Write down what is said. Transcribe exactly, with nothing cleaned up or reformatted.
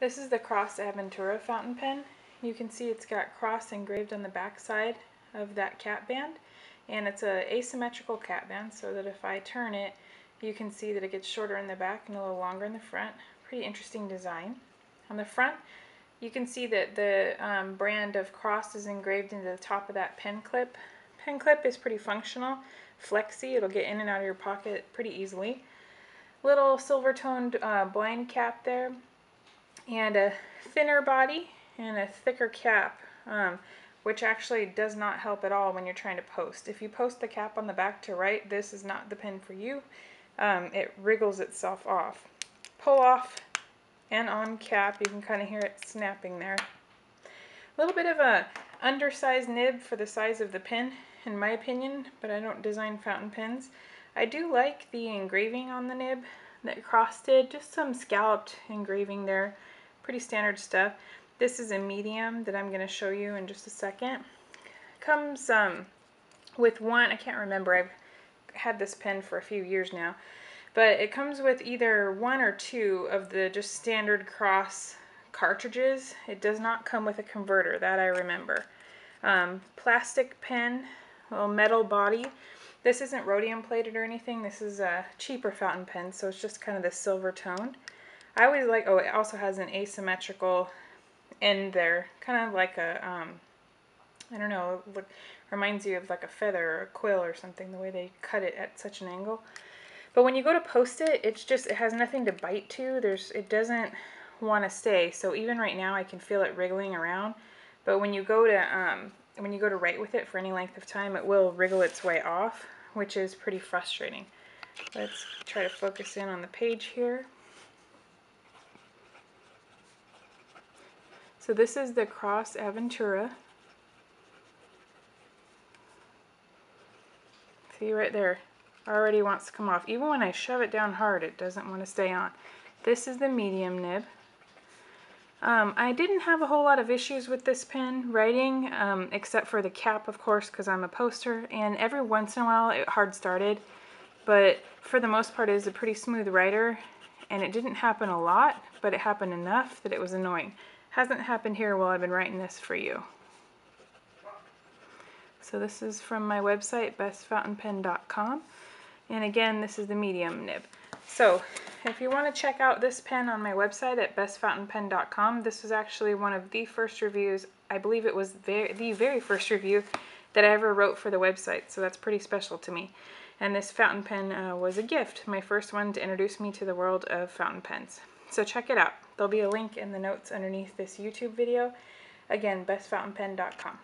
This is the Cross Aventura fountain pen. You can see it's got cross engraved on the back side of that cap band, and it's an asymmetrical cap band, so that if I turn it, you can see that it gets shorter in the back and a little longer in the front. Pretty interesting design. On the front, you can see that the um, brand of Cross is engraved into the top of that pen clip. Pen clip is pretty functional, flexy. It'll get in and out of your pocket pretty easily. Little silver-toned uh, blind cap there, and a thinner body and a thicker cap, um, which actually does not help at all when you're trying to post. If you post the cap on the back to right, this is not the pen for you. Um, it wriggles itself off. Pull off and on cap, you can kind of hear it snapping there. A little bit of a undersized nib for the size of the pen, in my opinion, but I don't design fountain pens. I do like the engraving on the nib that Cross did, just some scalloped engraving there. Pretty standard stuff. This is a medium that I'm going to show you in just a second. Comes um, with one, I can't remember, I've had this pen for a few years now, but it comes with either one or two of the just standard Cross cartridges. It does not come with a converter, that I remember. Um, plastic pen, little metal body. This isn't rhodium plated or anything. This is a cheaper fountain pen, so it's just kind of the silver tone. I always like, oh, it also has an asymmetrical end there, kind of like a, um, I don't know, it reminds you of like a feather or a quill or something, the way they cut it at such an angle. But when you go to post it, it's just, it has nothing to bite to. There's, it doesn't want to stay. So even right now I can feel it wriggling around, but when you go to, um, when you go to write with it for any length of time, it will wriggle its way off, which is pretty frustrating. Let's try to focus in on the page here. So this is the Cross Aventura. See right there, already wants to come off. Even when I shove it down hard, it doesn't want to stay on. This is the medium nib. Um, I didn't have a whole lot of issues with this pen writing, um, except for the cap, of course, because I'm a poster, and every once in a while it hard started, but for the most part it was a pretty smooth writer, and it didn't happen a lot, but it happened enough that it was annoying. Hasn't happened here while I've been writing this for you. So this is from my website, best fountain pen dot com, and again, this is the medium nib. So, if you want to check out this pen on my website at best fountain pen dot com, this was actually one of the first reviews. I believe it was very, the very first review that I ever wrote for the website, so that's pretty special to me. And this fountain pen uh, was a gift, my first one to introduce me to the world of fountain pens. So check it out. There'll be a link in the notes underneath this YouTube video. Again, best fountain pen dot com.